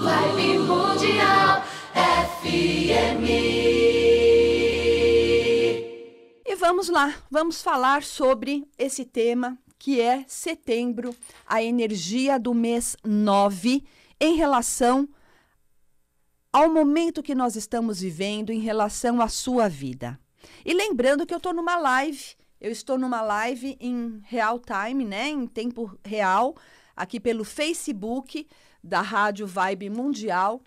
Vibe Mundial FM. E vamos lá, vamos falar sobre esse tema que é setembro, a energia do mês 9 em relação ao momento que nós estamos vivendo, em relação à sua vida. E lembrando que eu estou numa live em real time, né, em tempo real, aqui pelo Facebook da Rádio Vibe Mundial,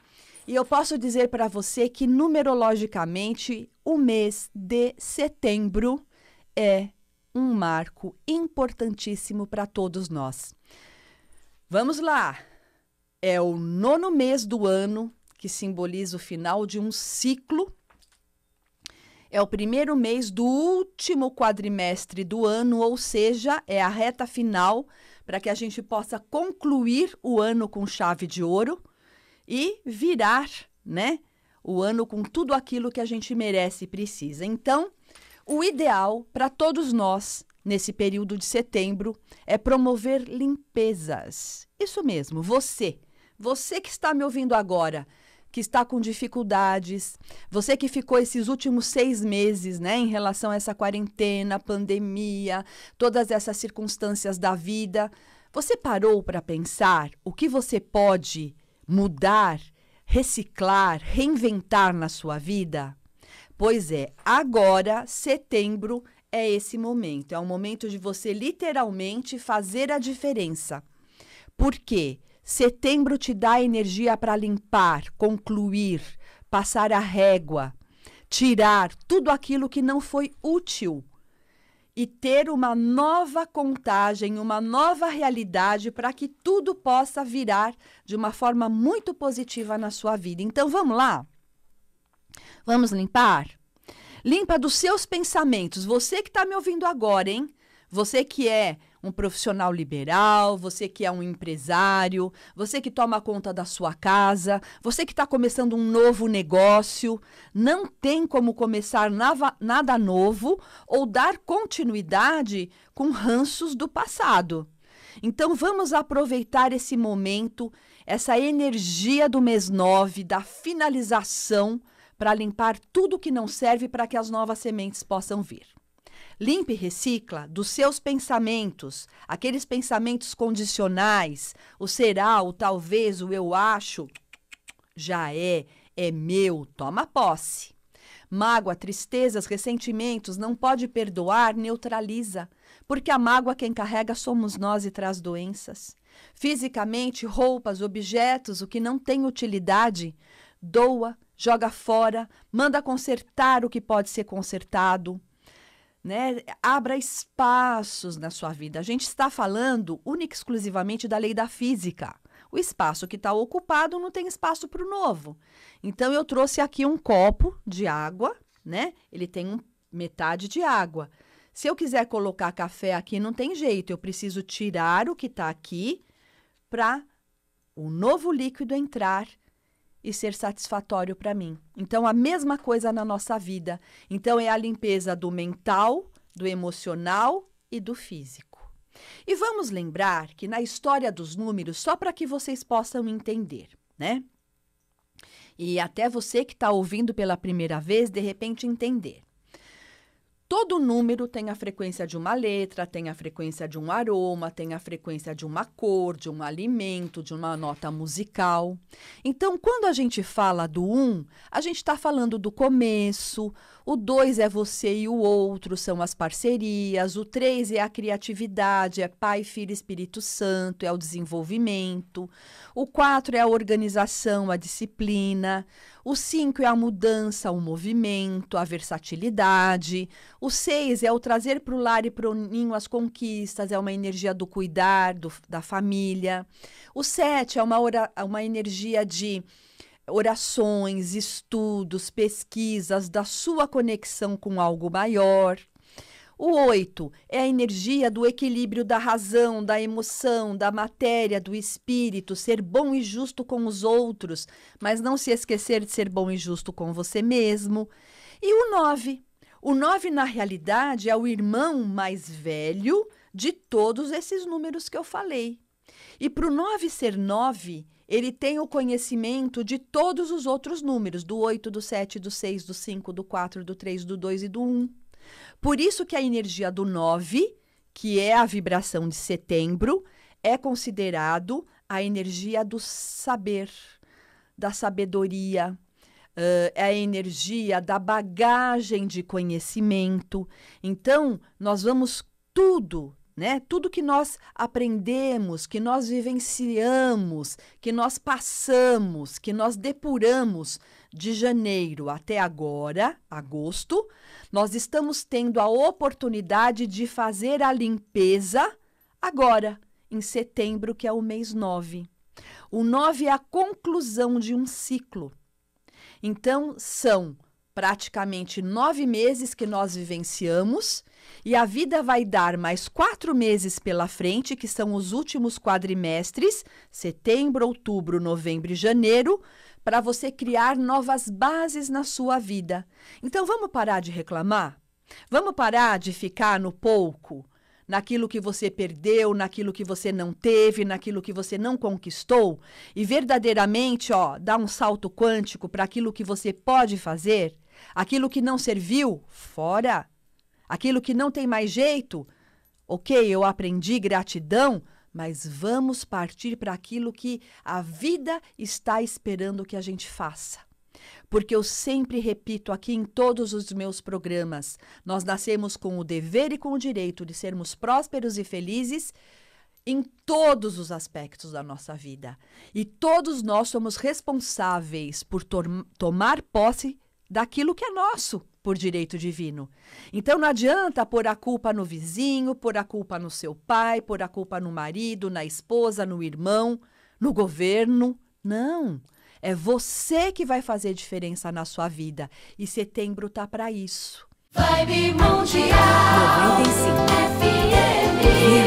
e eu posso dizer para você que numerologicamente o mês de setembro é um marco importantíssimo para todos nós. Vamos lá! É o 9º mês do ano, que simboliza o final de um ciclo. É o primeiro mês do último quadrimestre do ano, ou seja, é a reta final para que a gente possa concluir o ano com chave de ouro e virar, né, o ano com tudo aquilo que a gente merece e precisa. Então, o ideal para todos nós, nesse período de setembro, é promover limpezas. Isso mesmo, você que está me ouvindo agora, que está com dificuldades, você que ficou esses últimos 6 meses, né, em relação a essa quarentena, pandemia, todas essas circunstâncias da vida, você parou para pensar o que você pode mudar, reciclar, reinventar na sua vida? Pois é, agora, setembro, é esse momento, é o momento de você literalmente fazer a diferença. Por quê? Setembro te dá energia para limpar, concluir, passar a régua, tirar tudo aquilo que não foi útil e ter uma nova contagem, uma nova realidade para que tudo possa virar de uma forma muito positiva na sua vida. Então, vamos lá? Vamos limpar? Limpa dos seus pensamentos. Você que está me ouvindo agora, hein? Você que é um profissional liberal, você que é um empresário, você que toma conta da sua casa, você que está começando um novo negócio, não tem como começar nada novo ou dar continuidade com ranços do passado. Então, vamos aproveitar esse momento, essa energia do mês 9, da finalização, para limpar tudo que não serve para que as novas sementes possam vir. Limpe e recicla dos seus pensamentos, aqueles pensamentos condicionais, o será, o talvez, o eu acho, já é meu, toma posse. Mágoa, tristezas, ressentimentos, não pode perdoar, neutraliza, porque a mágoa quem carrega somos nós e traz doenças. Fisicamente, roupas, objetos, o que não tem utilidade, doa, joga fora, manda consertar o que pode ser consertado. Né? Abra espaços na sua vida. A gente está falando única e exclusivamente da lei da física. O espaço que está ocupado não tem espaço para o novo. Então, eu trouxe aqui um copo de água, né? Ele tem metade de água. Se eu quiser colocar café aqui, não tem jeito. Eu preciso tirar o que está aqui para o novo líquido entrar e ser satisfatório para mim. Então, a mesma coisa na nossa vida. Então, é a limpeza do mental, do emocional e do físico. E vamos lembrar que na história dos números, só para que vocês possam entender, né? E até você que está ouvindo pela primeira vez, de repente, entender. Todo número tem a frequência de uma letra, tem a frequência de um aroma, tem a frequência de uma cor, de um alimento, de uma nota musical. Então, quando a gente fala do 1, a gente está falando do começo, o 2 é você e o outro, são as parcerias, o 3 é a criatividade, é Pai, Filho e Espírito Santo, é o desenvolvimento, o 4 é a organização, a disciplina, o 5 é a mudança, o movimento, a versatilidade. O 6 é o trazer para o lar e para o ninho as conquistas, é uma energia do cuidar, da família. O 7 é uma energia de orações, estudos, pesquisas, da sua conexão com algo maior. O 8 é a energia do equilíbrio da razão, da emoção, da matéria, do espírito, ser bom e justo com os outros, mas não se esquecer de ser bom e justo com você mesmo. E o 9. O 9, na realidade, é o irmão mais velho de todos esses números que eu falei. E para o 9 ser 9, ele tem o conhecimento de todos os outros números, do 8, do 7, do 6, do 5, do 4, do 3, do 2 e do 1. Por isso que a energia do 9, que é a vibração de setembro, é considerado a energia do saber, da sabedoria, é a energia da bagagem de conhecimento. Então, nós vamos tudo, né? Tudo que nós aprendemos, que nós vivenciamos, que nós passamos, que nós depuramos de janeiro até agora, agosto, nós estamos tendo a oportunidade de fazer a limpeza agora, em setembro, que é o mês 9. O 9 é a conclusão de um ciclo. Então, são praticamente 9 meses que nós vivenciamos, e a vida vai dar mais 4 meses pela frente, que são os últimos quadrimestres, setembro, outubro, novembro e janeiro, para você criar novas bases na sua vida. Então, vamos parar de reclamar? Vamos parar de ficar no pouco, naquilo que você perdeu, naquilo que você não teve, naquilo que você não conquistou, e verdadeiramente, ó, dar um salto quântico para aquilo que você pode fazer? Aquilo que não serviu, fora. Aquilo que não tem mais jeito, ok, eu aprendi, gratidão, mas vamos partir para aquilo que a vida está esperando que a gente faça. Porque eu sempre repito aqui em todos os meus programas, nós nascemos com o dever e com o direito de sermos prósperos e felizes em todos os aspectos da nossa vida. E todos nós somos responsáveis por tomar posse daquilo que é nosso, por direito divino. Então, não adianta pôr a culpa no vizinho, pôr a culpa no seu pai, pôr a culpa no marido, na esposa, no irmão, no governo. Não. É você que vai fazer diferença na sua vida. E setembro tá para isso. Vibe Mundial 95 FM.